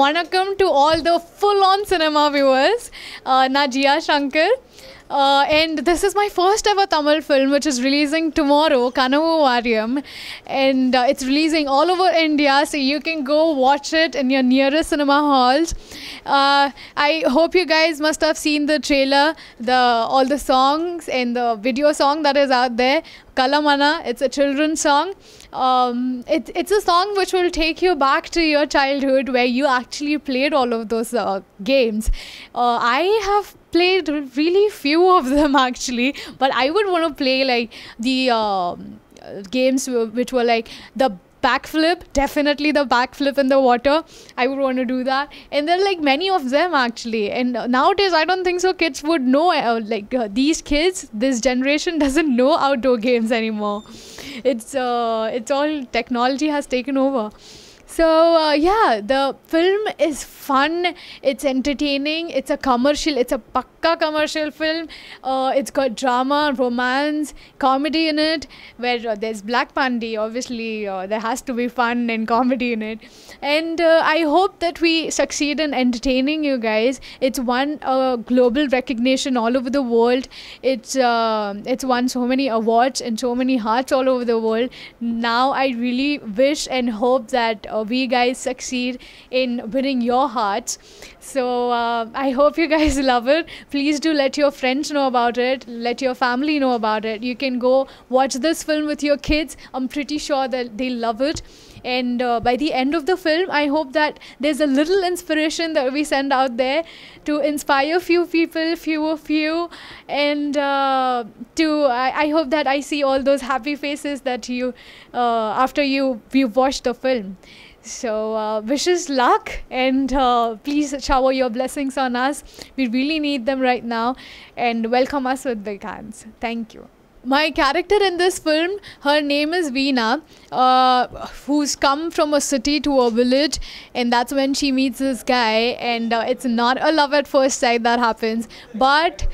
Vanakkam to all the Full On Cinema viewers. Na Jiya Shankar. And this is my first ever Tamil film, which is releasing tomorrow, Kanavu Variyam. And it's releasing all over India, so you can go watch it in your nearest cinema halls. I hope you guys must have seen the trailer, all the songs and the video song that is out there. Kalamana, it's a children's song. It's a song which will take you back to your childhood where you actually played all of those games. I have played really few of them actually, but I would want to play like the games which were like the backflip, definitely the backflip in the water. I would want to do that, and there are like many of them actually. And nowadays I don't think so kids would know, this generation doesn't know outdoor games anymore. It's all technology has taken over. So yeah, the film is fun, it's entertaining, it's a commercial, it's a pakka commercial film. It's got drama, romance, comedy in it, where there's Black Pandi, obviously there has to be fun and comedy in it. And I hope that we succeed in entertaining you guys. It's won global recognition all over the world. It's won so many awards and so many hearts all over the world. Now I really wish and hope that we guys succeed in winning your hearts. So I hope you guys love it. Please do let your friends know about it, let your family know about it. You can go watch this film with your kids. I'm pretty sure that they love it. And by the end of the film, I hope that there's a little inspiration that we send out there to inspire few people, few. And I hope that I see all those happy faces that you, after you've watched the film. So wishes luck, and please shower your blessings on us. We really need them right now, and welcome us with big hands. Thank you. My character in this film, her name is Veena, who's come from a city to a village, and that's when she meets this guy, and it's not a love at first sight that happens, but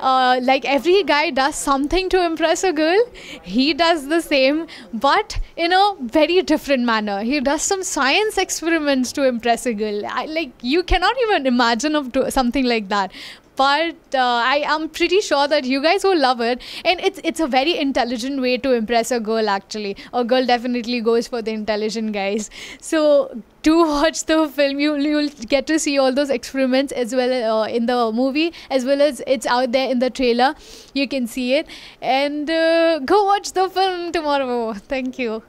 like every guy does something to impress a girl, he does the same, but in a very different manner. He does some science experiments to impress a girl. Like, you cannot even imagine of something like that. But I am pretty sure that you guys will love it. And it's a very intelligent way to impress a girl actually. A girl definitely goes for the intelligent guys. So do watch the film. You'll get to see all those experiments as well in the movie, as well as it's out there in the trailer. You can see it. And go watch the film tomorrow. Thank you.